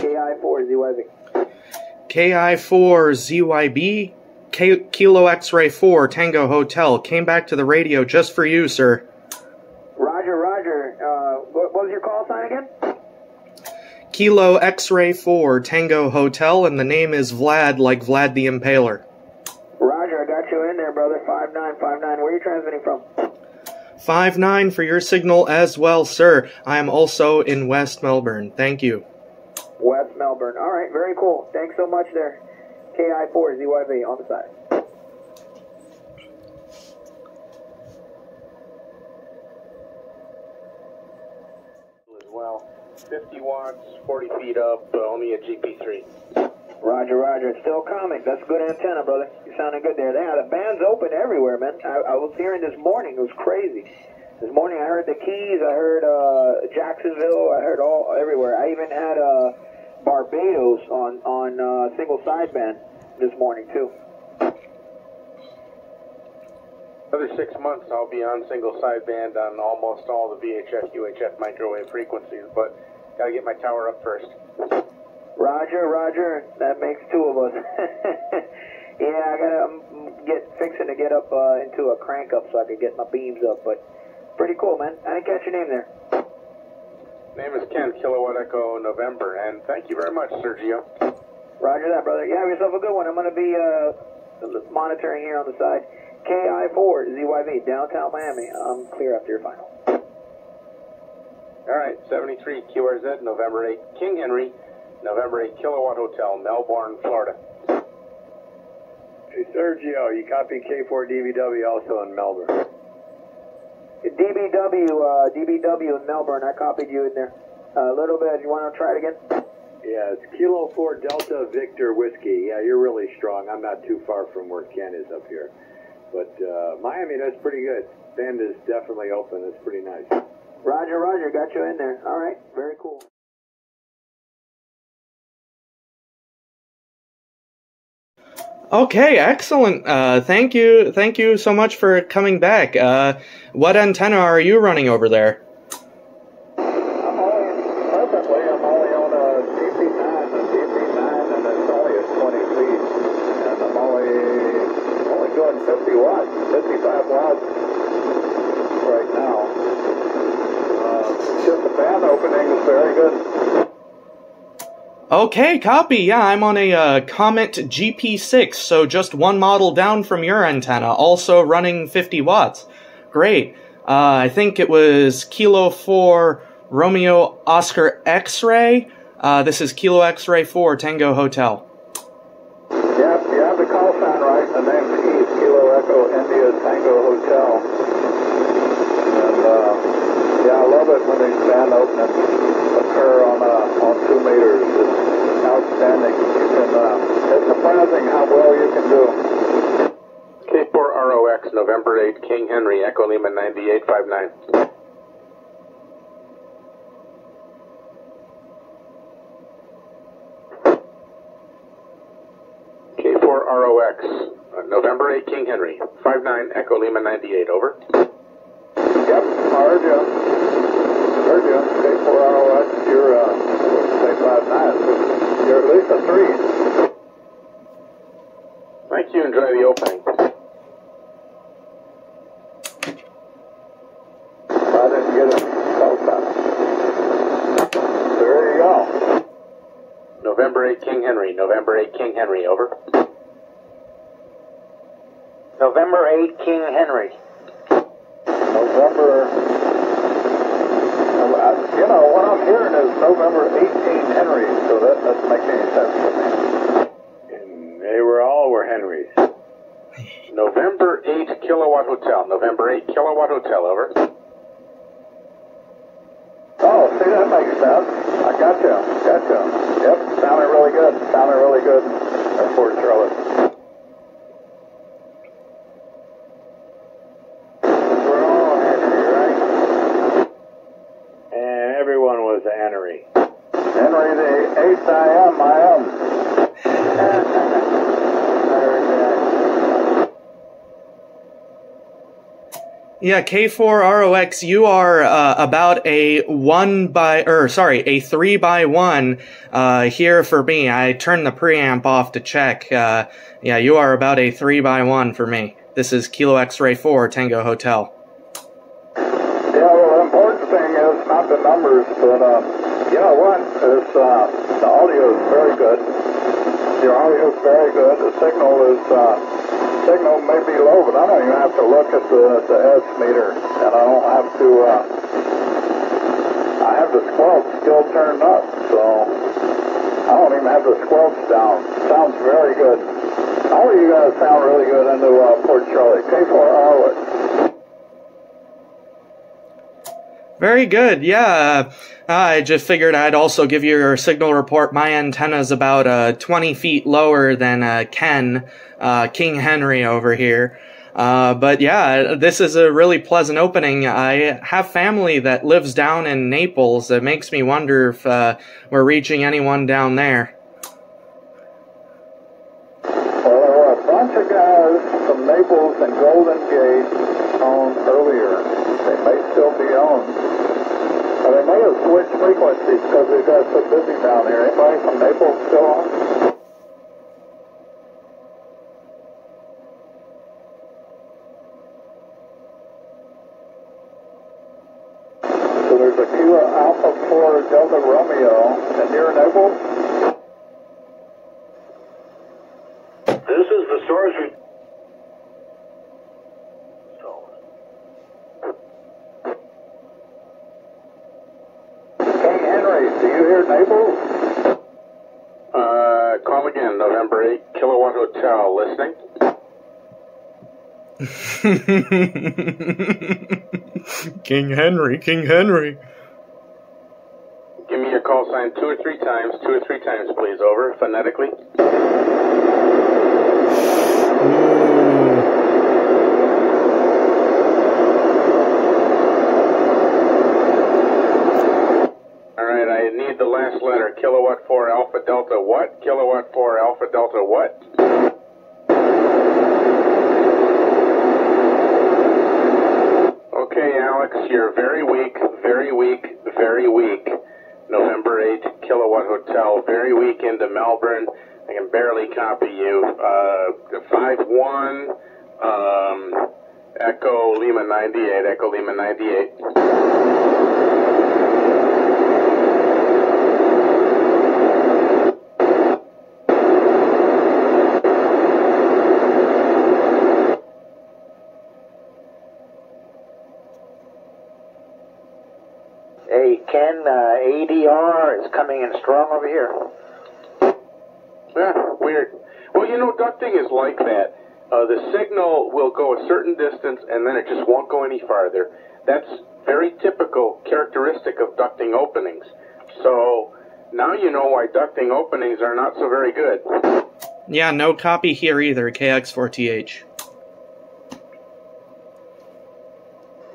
KI4ZYV. KI4ZYB, Kilo X-Ray 4, Tango Hotel. Came back to the radio just for you, sir. Roger, roger. What was your call sign again? Kilo X-Ray 4, Tango Hotel, and the name is Vlad, like Vlad the Impaler. Roger, I got you in there, brother. 5959, where are you transmitting from? 59 for your signal as well, sir. I am also in West Melbourne. Thank you. West Melbourne. All right, very cool. Thanks so much there. KI4ZYV on the side. As well. 50 watts, 40 feet up, only a GP3. Roger, roger. It's still Comet. That's a good antenna, brother. You're sounding good there. Yeah, the band's open everywhere, man. I was hearing this morning. It was crazy. This morning I heard the Keys. I heard Jacksonville. I heard all everywhere. I even had Barbados on single sideband this morning, too. Another 6 months I'll be on single sideband on almost all the VHF, UHF microwave frequencies, but got to get my tower up first. Roger, roger. That makes two of us. Yeah, I gotta fixing to get up into a crank up so I can get my beams up. But pretty cool, man. I didn't catch your name there. Name is Ken, Kilowatt Echo November, and thank you very much, Sergio. Roger that, brother. You have yourself a good one. I'm gonna be monitoring here on the side. KI4ZYV, downtown Miami. I'm clear after your final. All right, 73 QRZ, November 8, King Henry. November 8, Kilowatt Hotel, Melbourne, Florida. Hey, Sergio, you copy K4DBW also in Melbourne? DBW in Melbourne, I copied you in there. A little bit, you want to try it again? Yeah, it's Kilo 4 Delta Victor Whiskey. Yeah, you're really strong. I'm not too far from where Ken is up here. But Miami, that's pretty good. Band is definitely open. That's pretty nice. Roger, roger, got you in there. All right, very cool. Okay, excellent. Thank you so much for coming back. What antenna are you running over there? I'm only, perfectly, I'm only on a GP9, and it's only at 20 feet, and I'm only going 50 watts, 55 watts right now. Just the band opening is very good. Okay, copy. Yeah, I'm on a Comet GP6, so just one model down from your antenna, also running 50 watts. Great. I think it was Kilo 4 Romeo Oscar X-Ray. This is Kilo X-Ray 4 Tango Hotel. Yep, you have the call sign right. The name's Keith, Kilo Echo India Tango Hotel. And, yeah, I love it when these band openings occur on 2 meters. It's outstanding. You can, it's surprising how well you can do. K4ROX, November 8, King Henry, Echo Lima 9859. K4ROX, November 8, King Henry, 59, Echo Lima 98, over. Yep, heard you. Heard you. K4ROX, you're, say 5'9", you're at least a 3. Thank you, enjoy the opening. I didn't get it. Oh, there you go. November 8, King Henry, November 8, King Henry, over. November 8, King Henry. November, you know, what I'm hearing is November 18 Henry, so that doesn't make any sense to me. And they were all Henrys. November 8 Kilowatt Hotel, November 8 Kilowatt Hotel, over. Oh, see, that makes sense. I got you, got you. Yep, sounded really good, sounded really good at Port Charlotte. Henry. Henry the 8th, I am. Yeah, K4ROX, you are about a 3 by 1 here for me. I turned the preamp off to check. Yeah, you are about a 3 by 1 for me. This is Kilo X-Ray 4, Tango Hotel. Yeah, well, the important thing is not the numbers, but you know what? It's, the audio is very good. Your audio is very good. The signal is... signal may be low, but I don't even have to look at the S meter, and I don't have to, I have the squelch still turned up, so I don't even have the squelch down. Sounds very good. All of you guys sound really good into Port Charlotte. K4ROX. Very good, yeah. I just figured I'd also give you your signal report. My antenna's about 20 feet lower than Ken, King Henry over here. But yeah, this is a really pleasant opening. I have family that lives down in Naples. It makes me wonder if we're reaching anyone down there. Well, there were a bunch of guys from Naples and Golden Gate on earlier. They may still be on. They may have switched frequencies because we've got so busy down here. Anybody from Naples still on? So there's a Kilo Alpha 4 Delta Romeo and near Naples? This is the source we... Call again, November 8, Kilowatt Hotel, listening. King Henry. Give me your call sign two or three times, please, over, phonetically. The last letter, Kilowatt 4 Alpha Delta what? Kilowatt 4 Alpha Delta what? Okay, Alex, you're very weak. November 8, Kilowatt Hotel, very weak into Melbourne. I can barely copy you. 5-1, Echo Lima 98, Echo Lima 98. Ken, ADR is coming in strong over here. Yeah, weird. Well, you know, ducting is like that. The signal will go a certain distance, and then it just won't go any farther. That's very typical characteristic of ducting openings. So, now you know why ducting openings are not so very good. Yeah, no copy here either, KX4TH.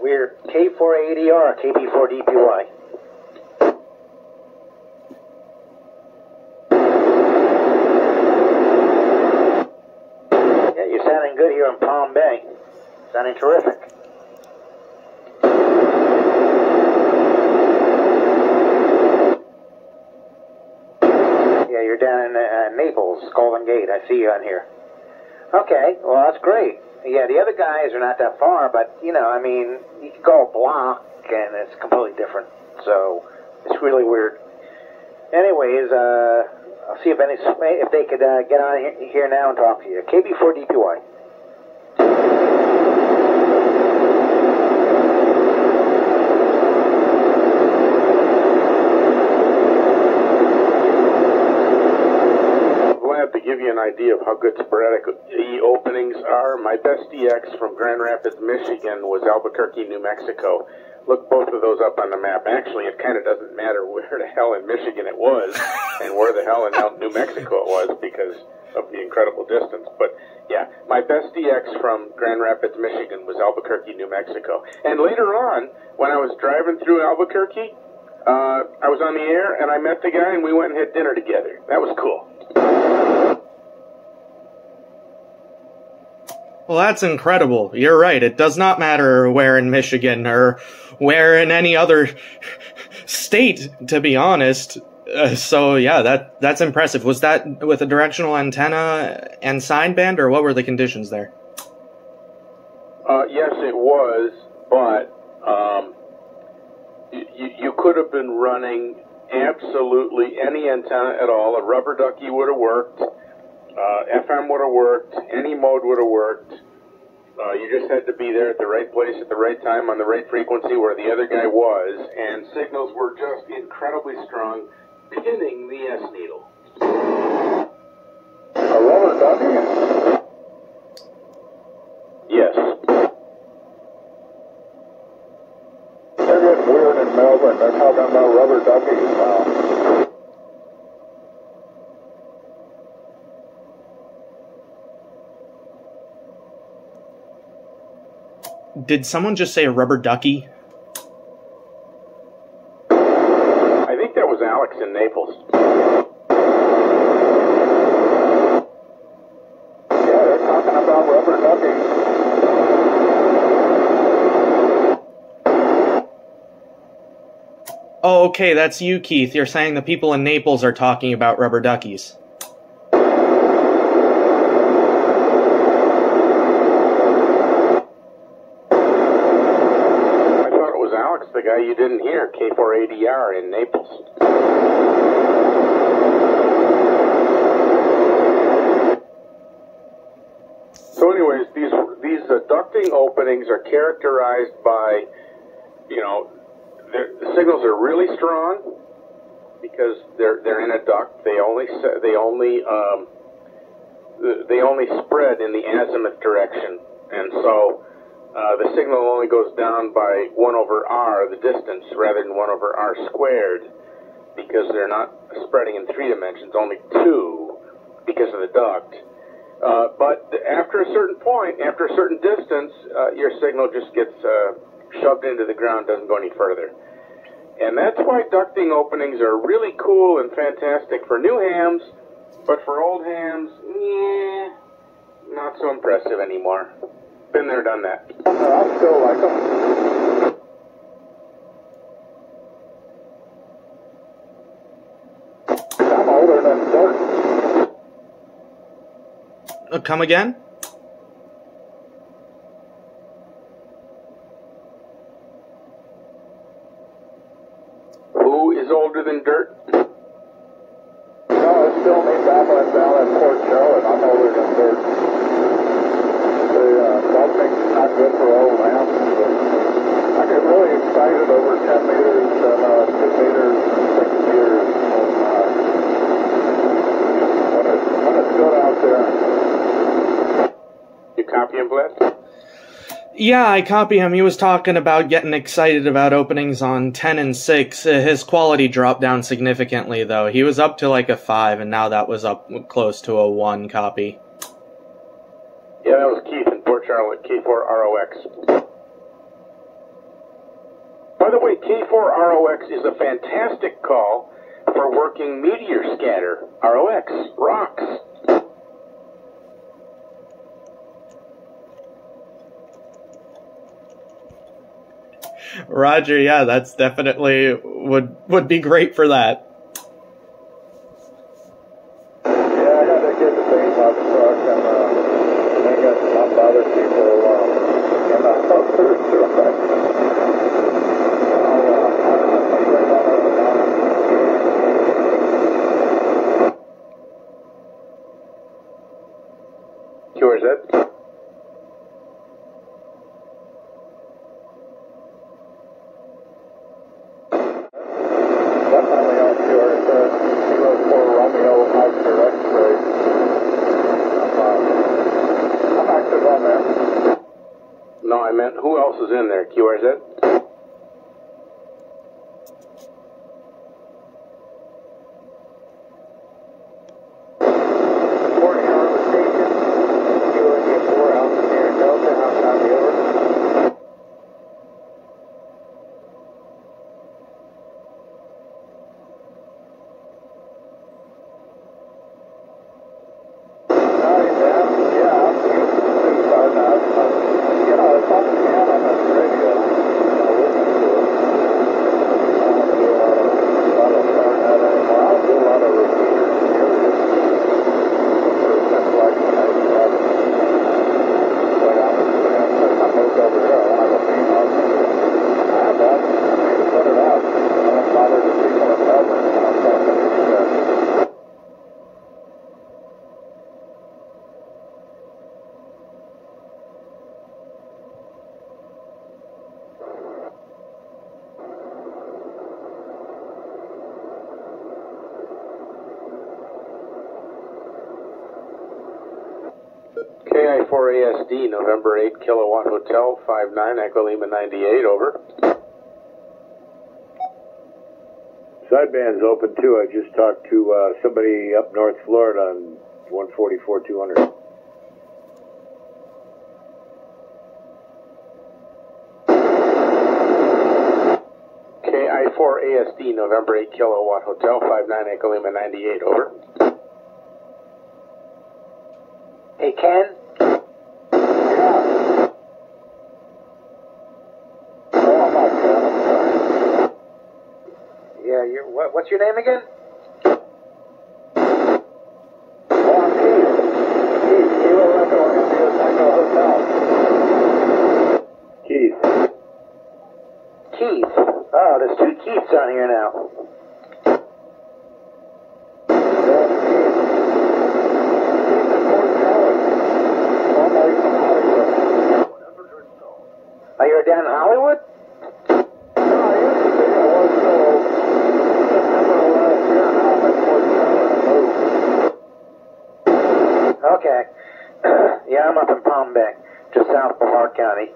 We're K4ADR, KB4DPY. Sounding good here in Palm Bay. Sounding terrific. Yeah, you're down in Naples, Golden Gate. I see you on here. Okay, well, that's great. Yeah, the other guys are not that far, but, you know, I mean, you can go a block, and it's completely different. So, it's really weird. Anyways, I'll see if they could get on here now and talk to you. KB4DPY. Vlad, to give you an idea of how good sporadic E openings are, my best EX from Grand Rapids, Michigan was Albuquerque, New Mexico. Look both of those up on the map. Actually, it kind of doesn't matter where the hell in Michigan it was and where the hell in New Mexico it was because of the incredible distance. But, yeah, my best DX from Grand Rapids, Michigan was Albuquerque, New Mexico. And later on, when I was driving through Albuquerque, I was on the air and I met the guy and we went and had dinner together. That was cool. Well, that's incredible. You're right. It does not matter where in Michigan or where in any other state, to be honest. So yeah, that's impressive. Was that with a directional antenna and sideband, or what were the conditions there? Yes, it was, but you could have been running absolutely any antenna at all. A rubber ducky would have worked. FM would have worked. Any mode would have worked. You just had to be there at the right place at the right time on the right frequency where the other guy was, and signals were just incredibly strong, pinning the S needle. A rubber ducky? Yes. They're getting weird in Melbourne. They're talking about rubber duckies now. Did someone just say a rubber ducky? I think that was Alex in Naples. Yeah, they're talking about rubber duckies. Oh, okay, that's you, Keith. You're saying the people in Naples are talking about rubber duckies. You didn't hear K4ADR in Naples. So, anyways, these ducting openings are characterized by, you know, the signals are really strong because they're in a duct. They only spread in the azimuth direction, and so. The signal only goes down by 1 over r, the distance, rather than 1 over r squared, because they're not spreading in 3 dimensions, only 2, because of the duct. But after a certain point, after a certain distance, your signal just gets shoved into the ground, doesn't go any further. And that's why ducting openings are really cool and fantastic for new hams, but for old hams, yeah, not so impressive anymore. Been there, done that. I still like them. I'm older than dirt. Come again? Who is older than dirt? No, it's still me, Babbling Valley and Port Charlotte. I'm older than dirt. It's not good for old lamps. I get really excited over 10 meters and 2 meters and 6 meters. When it's good out there. You copy him, Vlad? Yeah, I copy him. He was talking about getting excited about openings on 10 and 6. His quality dropped down significantly, though. He was up to like a 5, and now that was up close to a 1 copy. Yeah, that was Keith in Port Charlotte, K4ROX. By the way, K4ROX is a fantastic call for working Meteor Scatter, ROX, rocks. Roger, yeah, that's definitely would be great for that. QRZ? No, I meant who else is in there, QRZ? KSD, November 8, Kilowatt Hotel, 59, Echo Lima 98, over. Sideband's open, too. I just talked to somebody up North Florida on 144-200. KI4ASD, November 8, Kilowatt Hotel, 59, Echo Lima 98, over. Hey, Ken? Yeah. Oh, my God. Yeah, you're, what's your name again? Oh, I'm Peter. Keith, Kilo Echo, Echo Hotel. Keith. Keith. Oh, there's two Keiths on here now. Down in Hollywood? No, I used to think I was till September of last year, now I'm at Port Charlotte. Okay. Yeah, I'm up in Palm Bay, just south of Brevard County,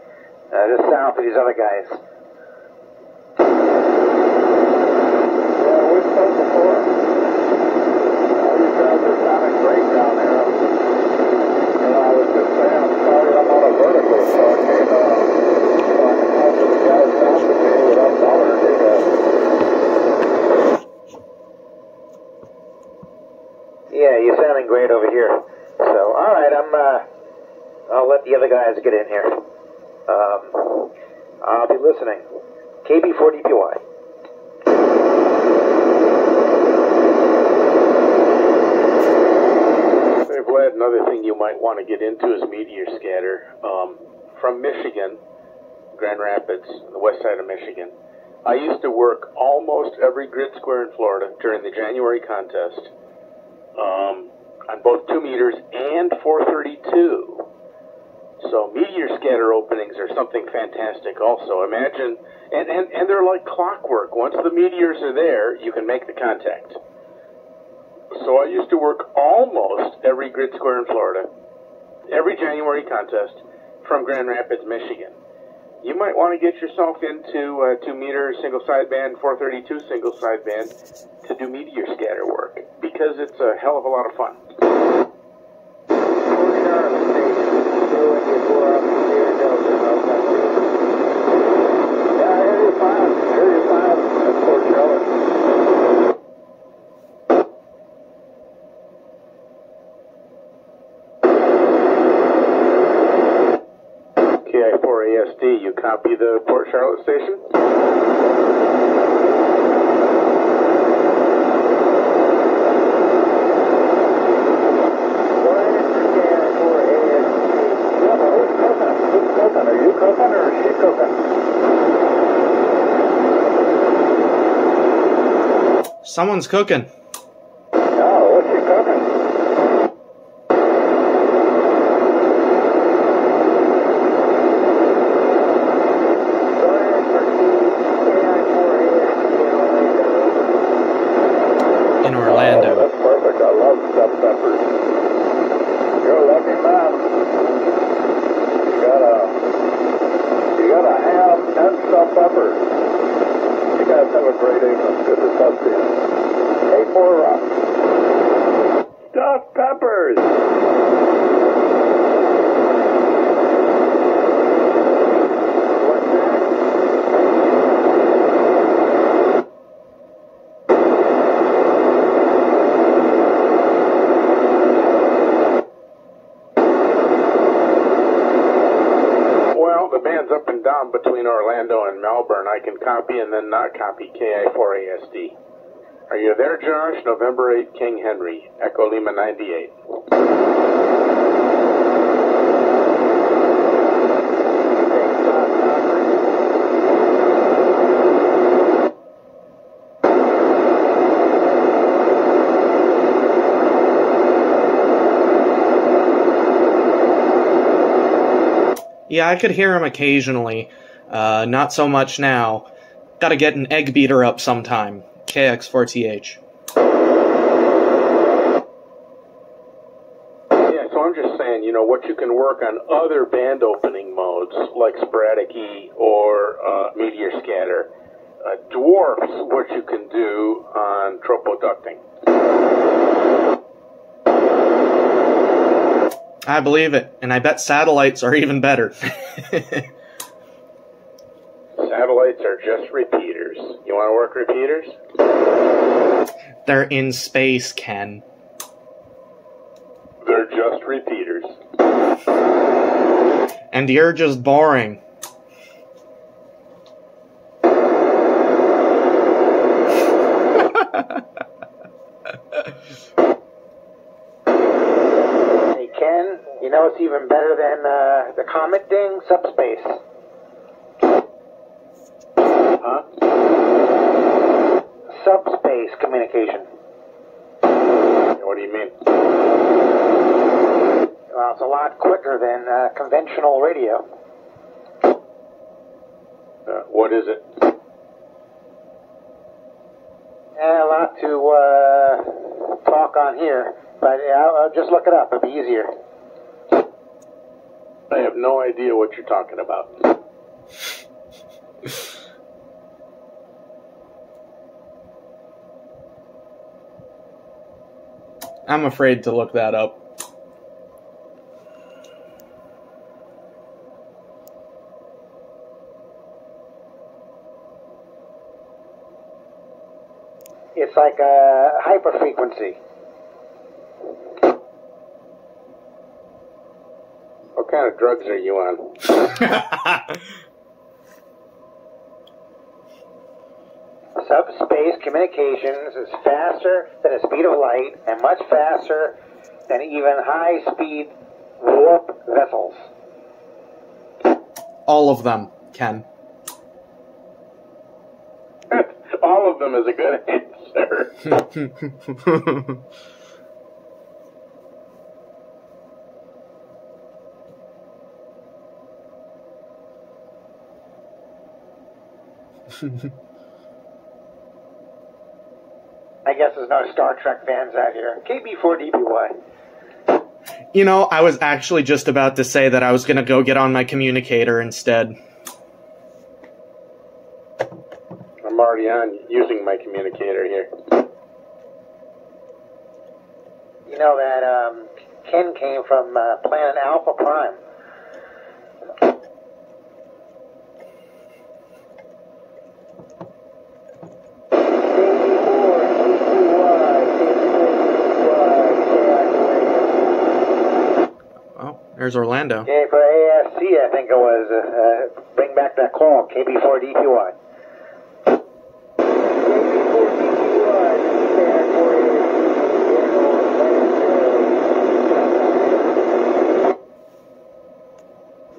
just south of these other guys. Yeah, we've played before. These guys are sounding great down there. And I was just saying, I'm sorry I'm on a vertical, so I can't, yeah, you're sounding great over here. So, all right, I'll let the other guys get in here. I'll be listening. KB4DPY. Hey, Vlad, another thing you might want to get into is meteor scatter. From Michigan, Grand Rapids, the west side of Michigan. I used to work almost every grid square in Florida during the January contest on both 2 meters and 432. So meteor scatter openings are something fantastic also. Imagine, and they're like clockwork. Once the meteors are there, you can make the contact. So I used to work almost every grid square in Florida, every January contest from Grand Rapids, Michigan. You might want to get yourself into a 2-meter single sideband, 432 single sideband to do meteor scatter work because it's a hell of a lot of fun. KI4ASD, you copy the Port Charlotte station? Coconut. Are you coconut or is she coconut? Someone's cooking. Oh, what's she cooking? Copy and then not copy KI4ASD. Are you there, Josh? November 8, King Henry, Echo Lima 98. Yeah, I could hear him occasionally. Not so much now. Gotta get an egg beater up sometime. KX4TH. Yeah, so I'm just saying, you know, know, what you can work on other band opening modes like Sporadic E or Meteor Scatter dwarfs what you can do on tropoducting. I believe it, and I bet satellites are even better. Satellites are just repeaters. You want to work repeaters? They're in space, Ken. They're just repeaters. And you're just boring. Hey, Ken, you know what's even better than the comet thing? Subspace. Huh? Subspace communication. What do you mean? Well, it's a lot quicker than conventional radio. What is it? A lot to talk on here, but I'll just look it up. It'll be easier. I have no idea what you're talking about. I'm afraid to look that up. It's like a hyperfrequency. What kind of drugs are you on? Subspace communications is faster than the speed of light and much faster than even high-speed warp vessels. All of them, Ken. All of them is a good answer. I guess there's no Star Trek fans out here. KB4DPY. You know, I was actually just about to say that I was going to go get on my communicator instead. I'm already on using my communicator here. You know that Ken came from Planet Alpha Prime. There's Orlando. Yeah, for AFC, I think it was. Bring back that call, KB4DQI.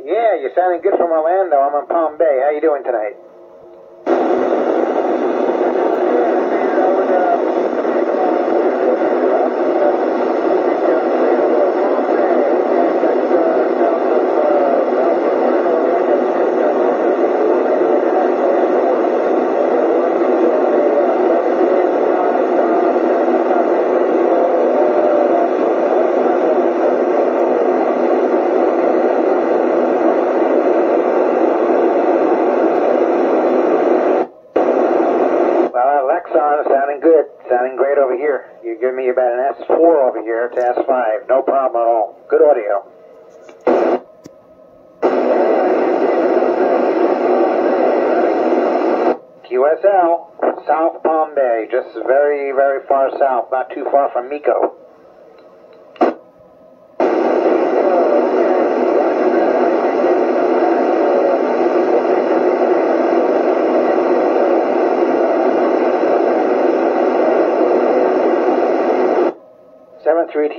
Yeah, you're sounding good from Orlando. I'm on Palm Bay. How you doing tonight? Give me about an S4 over here to S5. No problem at all. Good audio. QSL, South Palm Bay, just very, very far south, not too far from Miko.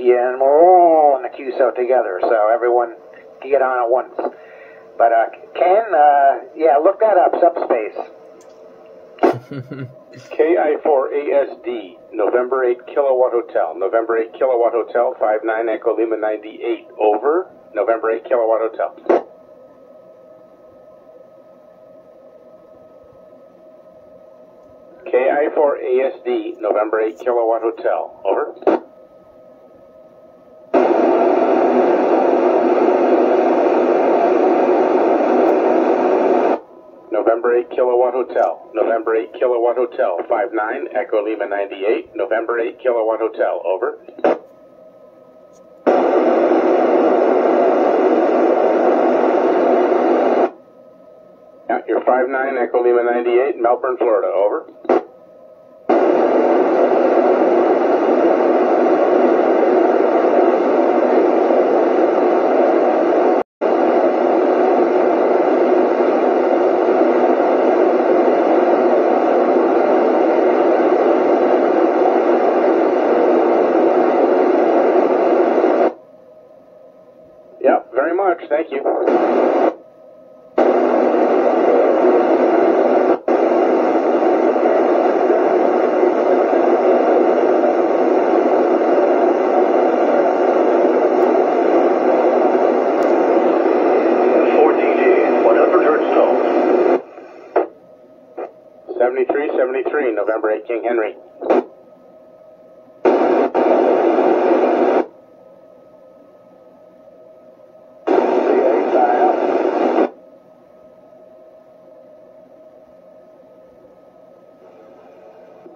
And we're all in the QSO together, so everyone can get on at once. But Ken, yeah, look that up, subspace. KI4ASD, November 8 Kilowatt Hotel, November 8 Kilowatt Hotel, 59 Echo Lima 98, over, November 8 Kilowatt Hotel. KI4ASD, November 8 Kilowatt Hotel, over. November 8 Kilowatt Hotel, November 8 Kilowatt Hotel, 59, Echo Lima 98, November 8 Kilowatt Hotel, over. You're 59, Echo Lima 98, Melbourne, Florida, over. Thank you. $43,100 Hertz tones. 73, November 8 King Henry.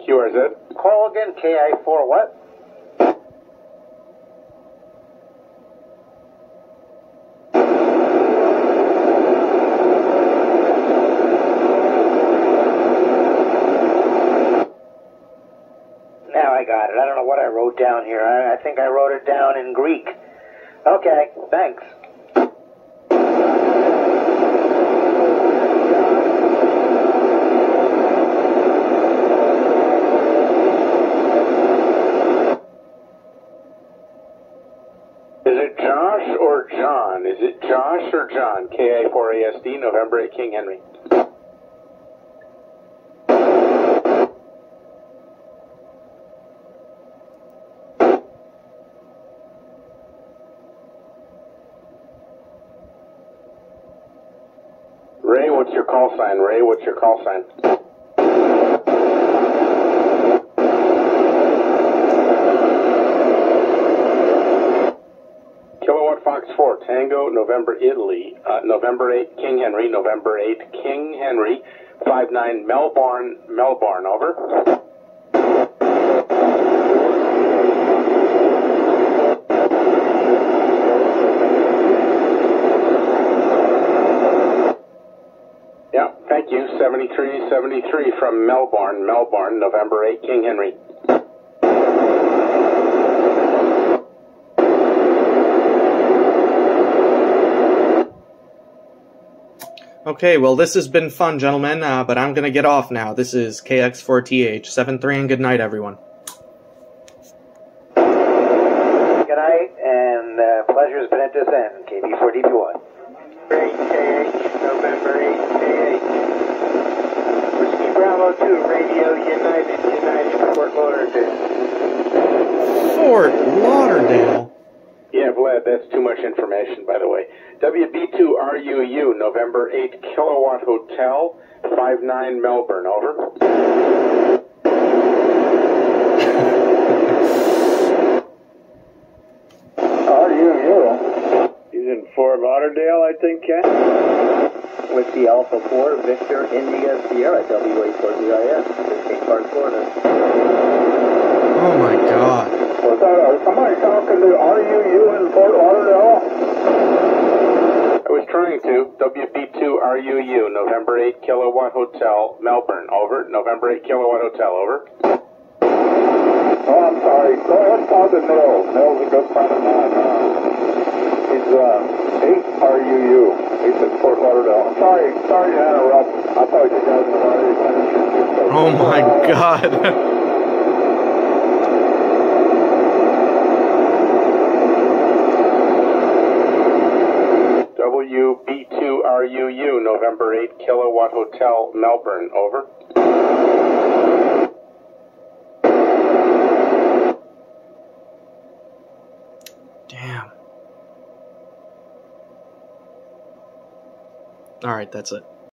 QRZ. Call again, KI4 what? Now I got it. I don't know what I wrote down here. I think I wrote it down in Greek. Okay, thanks. Is it Josh or John? KI4ASD, November 8, King Henry. Ray, what's your call sign? Ray, what's your call sign? Fox 4, Tango, November, Italy, November 8, King Henry, November 8, King Henry, 59, Melbourne, Melbourne, over. Yeah, thank you, 7373 from Melbourne, Melbourne, November 8, King Henry. Okay, well, this has been fun, gentlemen, but I'm going to get off now. This is KX4TH, 73, and good night, everyone. Good night, and pleasure's been at this end, KB4DP1. Great, KH, November 8, KH. Whiskey Bravo 2, Radio United, United, Fort Lauderdale. Fort Lauderdale? Yeah, Vlad, that's too much information, by the way. WB2RUU, November 8, Kilowatt Hotel, 59, Melbourne, over. RUU. He's in Fort Lauderdale, I think, Ken? With the Alpha 4, Victor, India, Sierra, WA4ZIS, 15 Park, Florida. Oh my God. Was that somebody talking to RUU in Fort Lauderdale? I was trying to. WB2RUU, November 8 Kilowatt Hotel, Melbourne, over. November 8 Kilowatt Hotel, over. Oh, I'm sorry. Go ahead, talk to Neil. Neil's a good friend of mine. He's 8RUU. He's in Fort Lauderdale. I'm sorry. Sorry to interrupt. I thought you guys were already finished. Oh my God. WB2RUU, November 8, Kilowatt Hotel, Melbourne, over. Damn. All right, that's it.